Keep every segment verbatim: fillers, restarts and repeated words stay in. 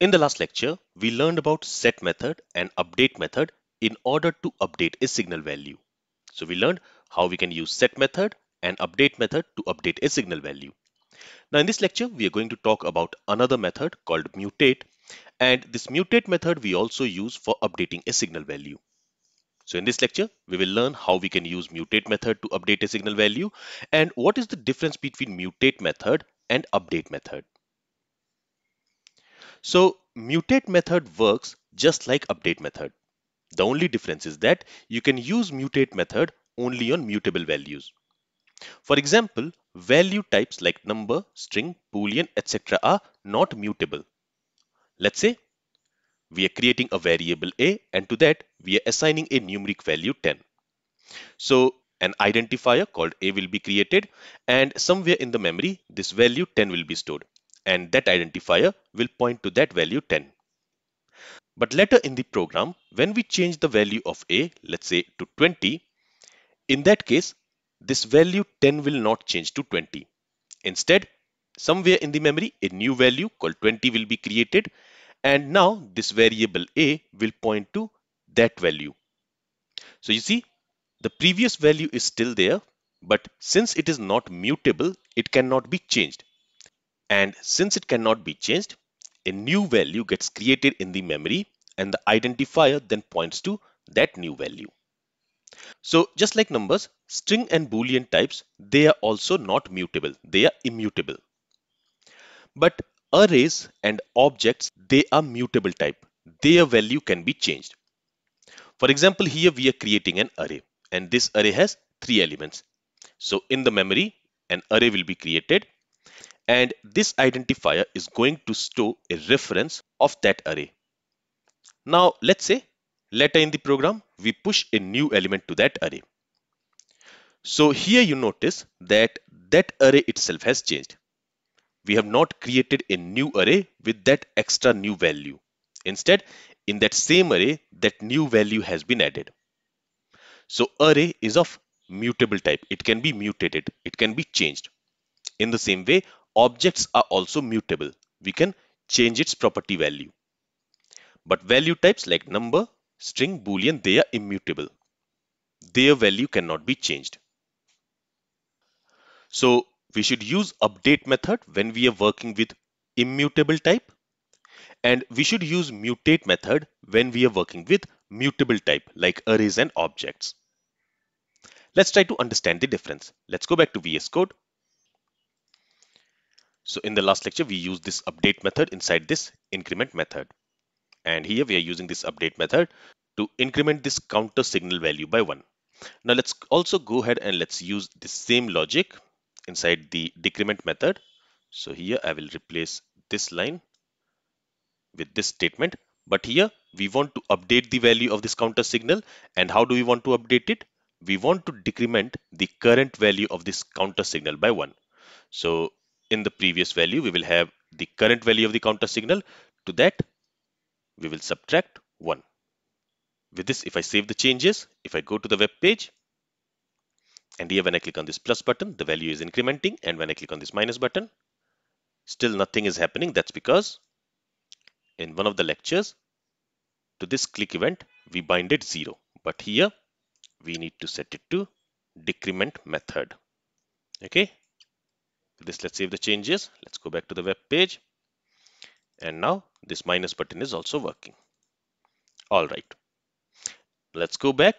In the last lecture, we learned about set method and update method in order to update a signal value. So we learned how we can use set method and update method to update a signal value. Now in this lecture, we are going to talk about another method called mutate, and this mutate method we also use for updating a signal value. So in this lecture, we will learn how we can use mutate method to update a signal value and what is the difference between mutate method and update method. So mutate method works just like update method. The only difference is that you can use mutate method only on mutable values. For example, value types like number, string, boolean, et cetera are not mutable. Let's say we are creating a variable A, and to that we are assigning a numeric value ten. So an identifier called A will be created, and somewhere in the memory this value ten will be stored, and that identifier will point to that value ten. But later in the program, when we change the value of A, let's say to twenty, in that case this value ten will not change to twenty. Instead, somewhere in the memory a new value called twenty will be created, and now this variable A will point to that value. So you see, the previous value is still there, but since it is not mutable, it cannot be changed. And since it cannot be changed, a new value gets created in the memory, and the identifier then points to that new value. So just like numbers, string and boolean types, they are also not mutable, they are immutable. But arrays and objects, they are mutable type, their value can be changed. For example, here we are creating an array, and this array has three elements. So in the memory, an array will be created, and this identifier is going to store a reference of that array. Now let's say later in the program we push a new element to that array. So here you notice that that array itself has changed. We have not created a new array with that extra new value. Instead, in that same array, that new value has been added. So array is of mutable type. It can be mutated. It can be changed. In the same way, objects are also mutable. We can change its property value. But value types like number, string, boolean, they are immutable. Their value cannot be changed. So we should use update method when we are working with immutable type, and we should use mutate method when we are working with mutable type like arrays and objects. Let's try to understand the difference. Let's go back to V S Code. So in the last lecture, we used this update method inside this increment method, and here we are using this update method to increment this counter signal value by one. Now let's also go ahead and let's use the same logic inside the decrement method. So here I will replace this line with this statement, but here we want to update the value of this counter signal. And how do we want to update it? We want to decrement the current value of this counter signal by one. So in the previous value, we will have the current value of the counter signal. To that we will subtract one. With this, if I save the changes, if I go to the web page, and here when I click on this plus button, the value is incrementing, and when I click on this minus button, still nothing is happening. That's because in one of the lectures, to this click event we binded zero, but here we need to set it to decrement method. Okay, with this let's save the changes, let's go back to the web page, and now this minus button is also working. All right, let's go back.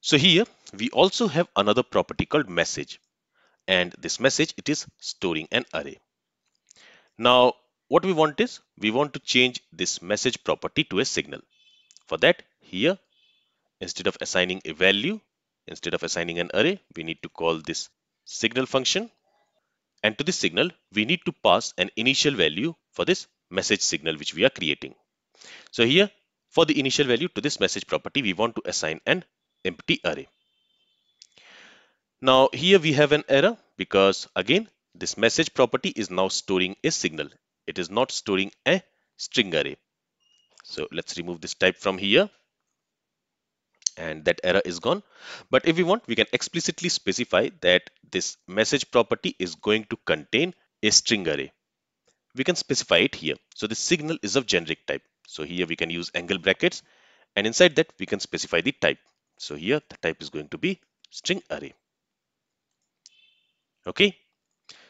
So here we also have another property called message, and this message, it is storing an array. Now what we want is, we want to change this message property to a signal. For that, here instead of assigning a value, instead of assigning an array, we need to call this signal function, and to this signal we need to pass an initial value for this message signal which we are creating. So here for the initial value to this message property, we want to assign an empty array. Now here we have an error, because again this message property is now storing a signal, it is not storing a string array. So let's remove this type from here, and that error is gone. But if we want, we can explicitly specify that this message property is going to contain a string array. we can specify it here. So the signal is of generic type. So here we can use angle brackets, and inside that we can specify the type. So here the type is going to be string array. Okay.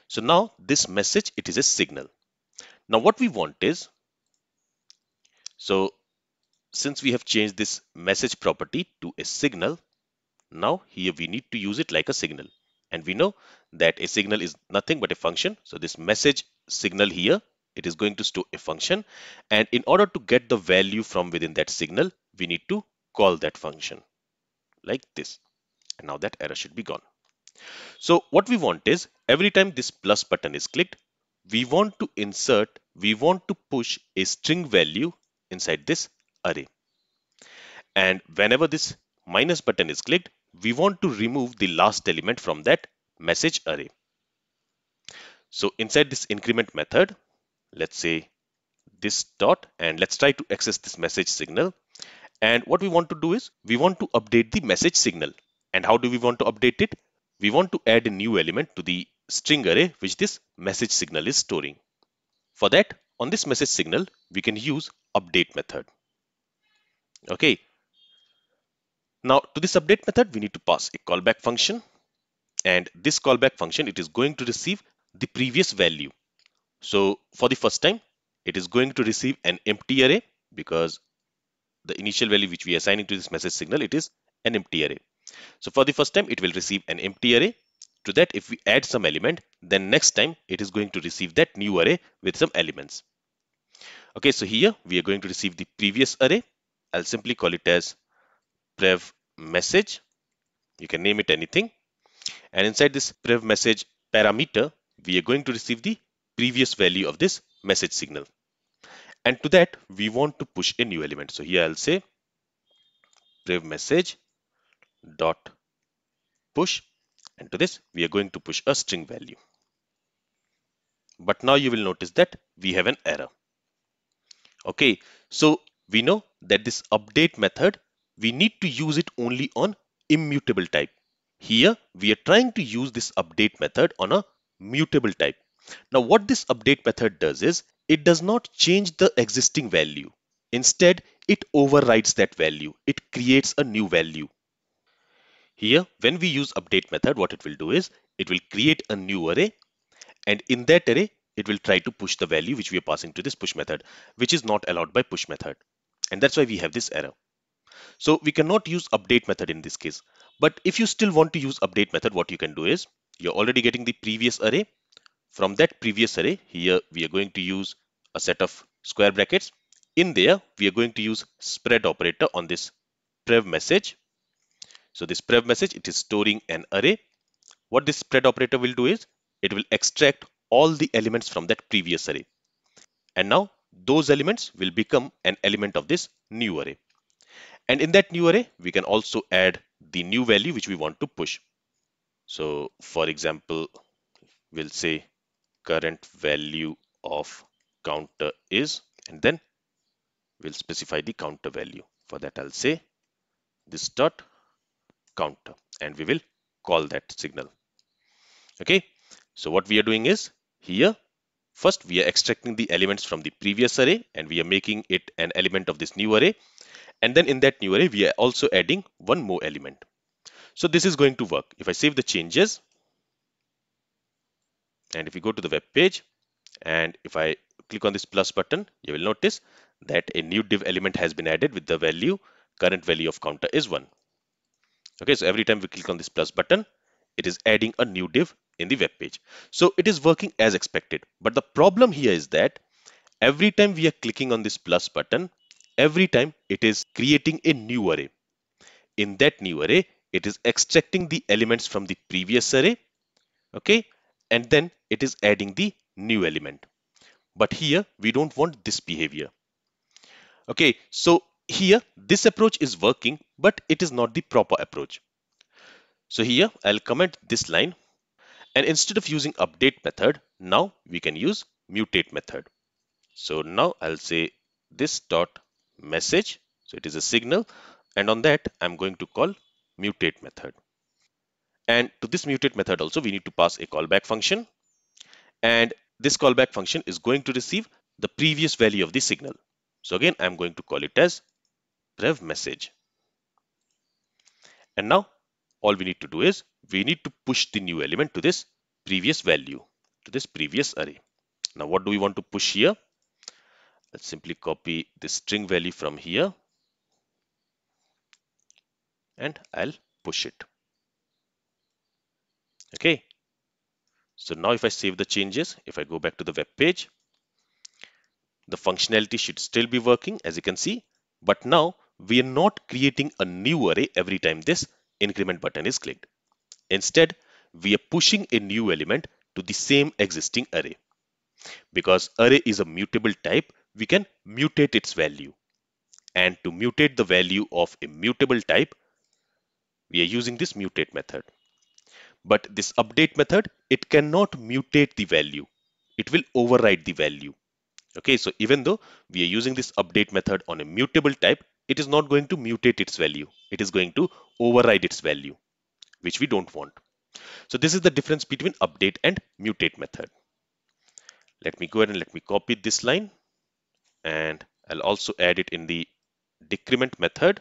So now this message, it is a signal. Now what we want is, so since we have changed this message property to a signal, now here we need to use it like a signal. And we know that a signal is nothing but a function. So this message signal here, it is going to store a function. And in order to get the value from within that signal, we need to call that function like this. And now that error should be gone. So what we want is, every time this plus button is clicked, we want to insert, we want to push a string value inside this array. And whenever this minus button is clicked, we want to remove the last element from that message array. So inside this increment method, let's say this dot, and let's try to access this message signal. And what we want to do is, we want to update the message signal. And how do we want to update it? We want to add a new element to the string array which this message signal is storing. For that, on this message signal, we can use update method. Okay. Now to this update method, we need to pass a callback function, and this callback function, it is going to receive the previous value. So for the first time, it is going to receive an empty array, because the initial value which we are assigning to this message signal, it is an empty array. So for the first time, it will receive an empty array. To that, if we add some element, then next time it is going to receive that new array with some elements. Okay, so here we are going to receive the previous array. I'll simply call it as prev message. You can name it anything. And inside this prev message parameter, we are going to receive the previous value of this message signal. And to that, we want to push a new element. So here I'll say prev message dot push, and to this we are going to push a string value. But now you will notice that we have an error. Okay, so we know that this update method, we need to use it only on immutable type. Here we are trying to use this update method on a mutable type. Now what this update method does is, it does not change the existing value. Instead, it overrides that value. It creates a new value. Here, when we use update method, what it will do is, it will create a new array, and in that array, it will try to push the value which we are passing to this push method, which is not allowed by push method. And that's why we have this error. So we cannot use update method in this case. But if you still want to use update method, what you can do is, you're already getting the previous array. From that previous array, here we are going to use a set of square brackets. In there, we are going to use spread operator on this prev message. So this prev message, it is storing an array. What this spread operator will do is, it will extract all the elements from that previous array. And now those elements will become an element of this new array. And in that new array, we can also add the new value which we want to push. So for example, we'll say current value of counter is, and then we'll specify the counter value. For that, I'll say this dot counter, and we will call that signal. Okay, so what we are doing is, here first we are extracting the elements from the previous array, and we are making it an element of this new array, and then in that new array we are also adding one more element. So this is going to work. If I save the changes, and if you go to the web page, and if I click on this plus button, you will notice that a new div element has been added with the value current value of counter is one. Okay, so every time we click on this plus button, it is adding a new div in the web page. So it is working as expected. But the problem here is that every time we are clicking on this plus button, every time it is creating a new array. In that new array, it is extracting the elements from the previous array. Okay, and then it is adding the new element. But here we don't want this behavior. Okay, so here this approach is working, but it is not the proper approach. So here I'll comment this line, and instead of using update method, now we can use mutate method. So now I'll say this dot message, so it is a signal, and on that I'm going to call mutate method. And to this mutate method also, we need to pass a callback function, and this callback function is going to receive the previous value of the signal. So again, I'm going to call it as prev message. And now all we need to do is we need to push the new element to this previous value, to this previous array. Now what do we want to push here? Let's simply copy the string value from here and I'll push it. Okay. So now if I save the changes, if I go back to the web page, the functionality should still be working, as you can see, but now we are not creating a new array every time this increment button is clicked. Instead, we are pushing a new element to the same existing array. Because array is a mutable type, we can mutate its value. And to mutate the value of a mutable type, we are using this mutate method. But this update method, it cannot mutate the value. It will override the value. Okay, so even though we are using this update method on a mutable type, it is not going to mutate its value. It is going to override its value, which we don't want. So this is the difference between update and mutate method. Let me go ahead and let me copy this line. And I'll also add it in the decrement method.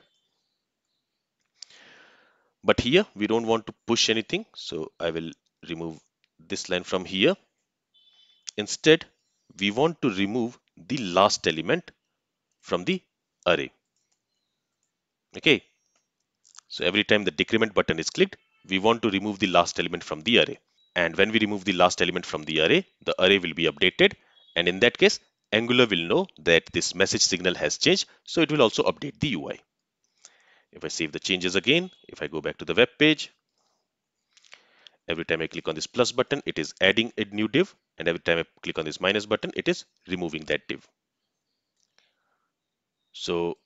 But here we don't want to push anything. So I will remove this line from here. Instead, we want to remove the last element from the array. Okay. So every time the decrement button is clicked, we want to remove the last element from the array. And when we remove the last element from the array, the array will be updated. And in that case, Angular will know that this message signal has changed. So it will also update the U I. If I save the changes again, if I go back to the web page, every time I click on this plus button, it is adding a new div. And every time I click on this minus button, it is removing that div. So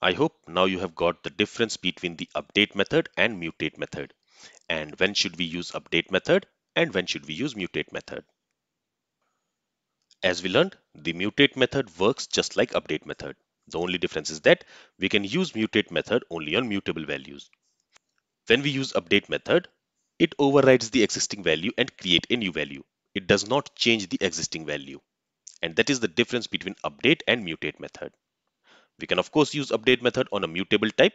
I hope now you have got the difference between the update method and mutate method. And when should we use update method and when should we use mutate method? As we learned, the mutate method works just like update method. The only difference is that we can use mutate method only on mutable values. When we use update method, it overrides the existing value and create a new value. It does not change the existing value. And that is the difference between update and mutate method. We can of course use update method on a mutable type,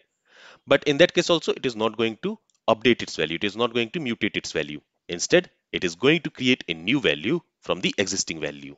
but in that case also it is not going to update its value. It is not going to mutate its value. Instead, it is going to create a new value from the existing value.